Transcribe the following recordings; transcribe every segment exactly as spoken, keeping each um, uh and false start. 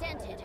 Dented.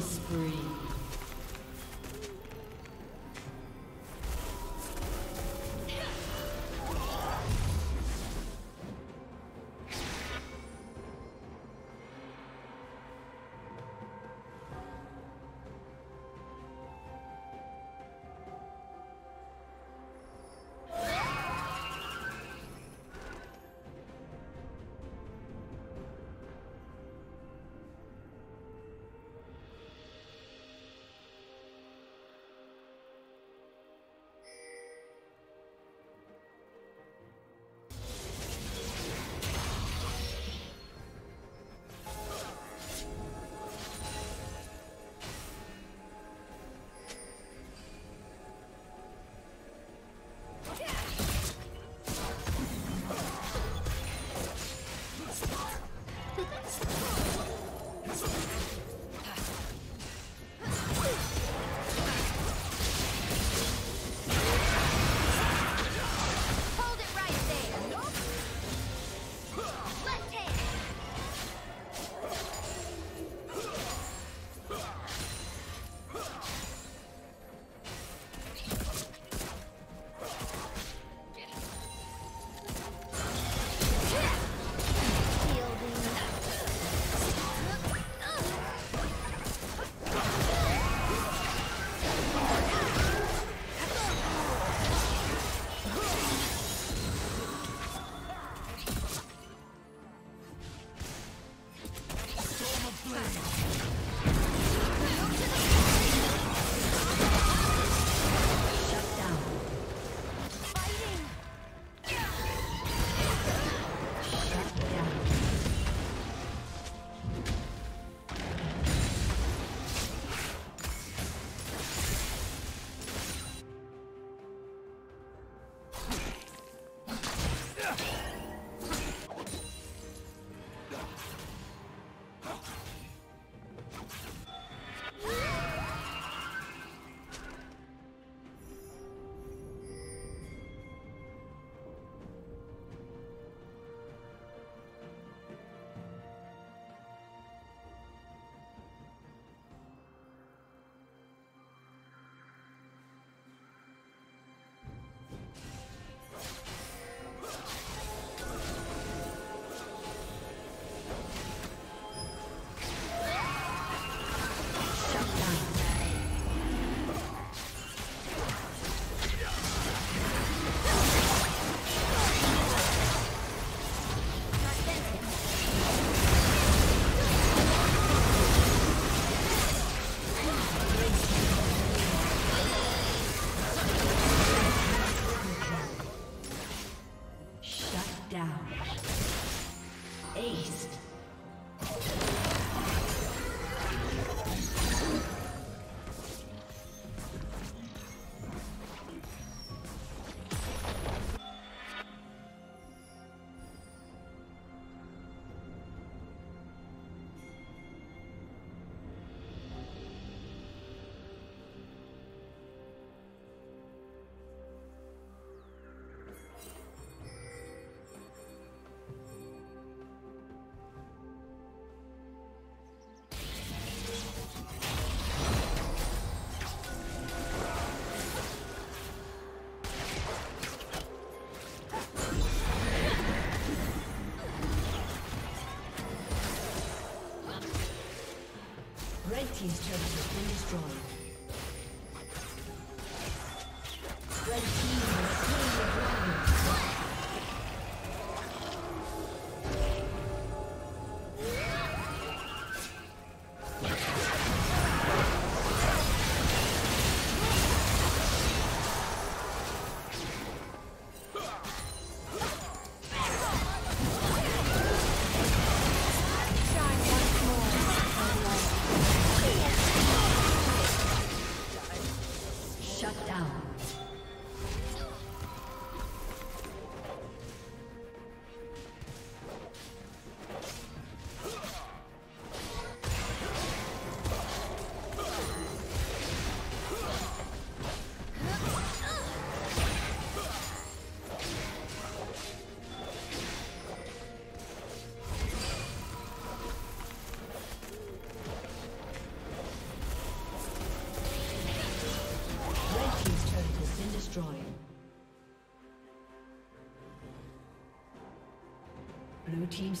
Spree. down. Ace. Team's turret has been destroyed. Red team has slain the Blue team's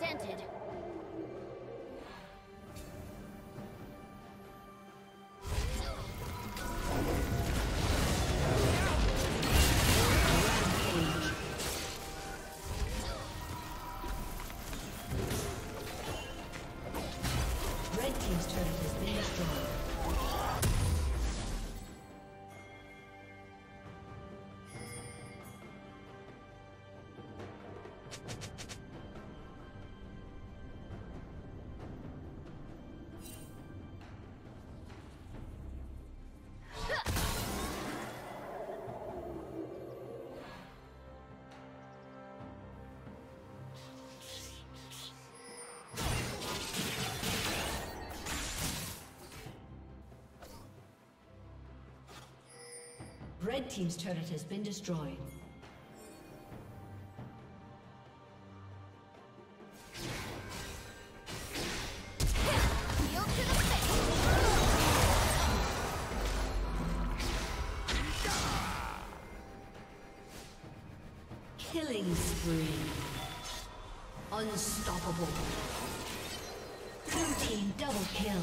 Dented. Red Team's turret has been destroyed. Killing spree. Unstoppable. Blue team double kill.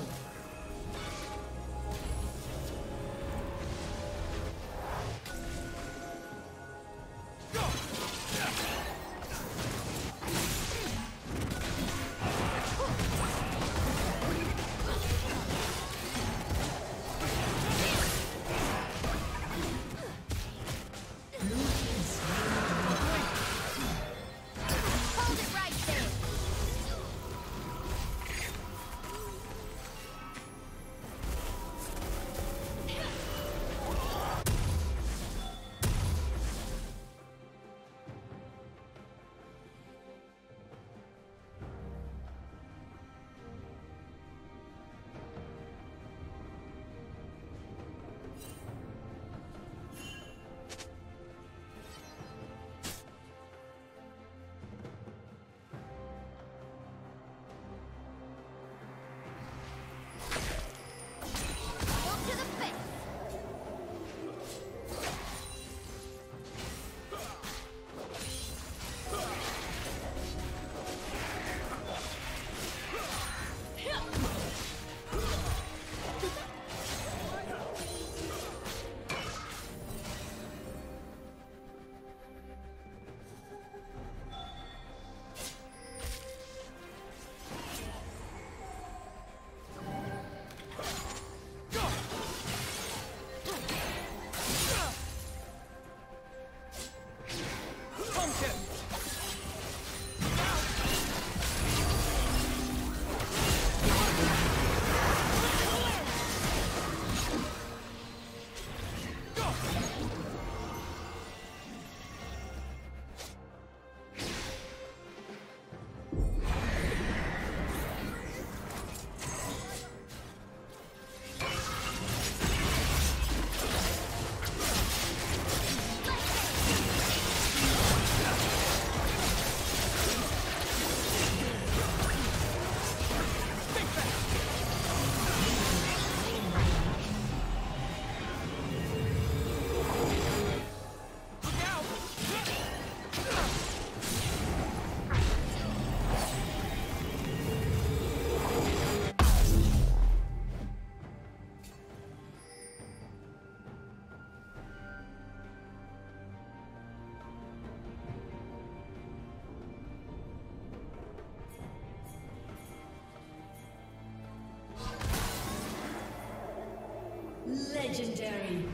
Legendary.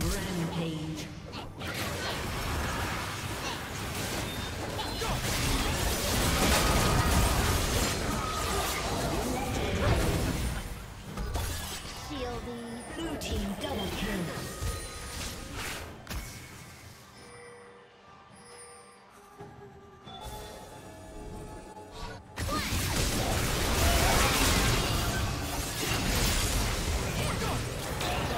Rampage. Shielding. Blue team double kill. Let's go.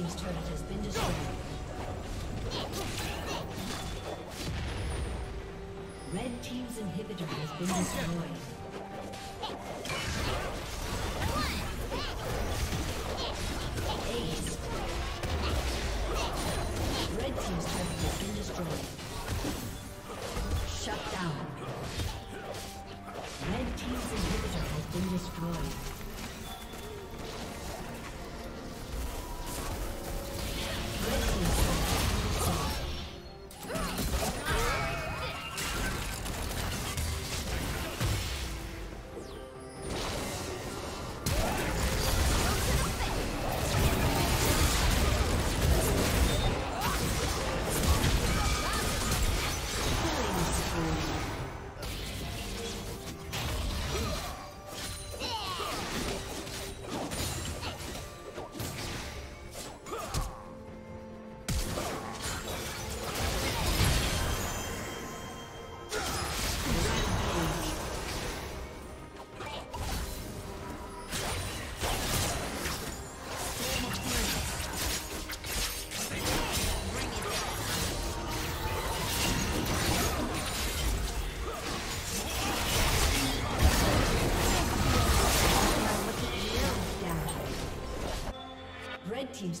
team's turret has been destroyed. Red team's inhibitor has been destroyed. Team's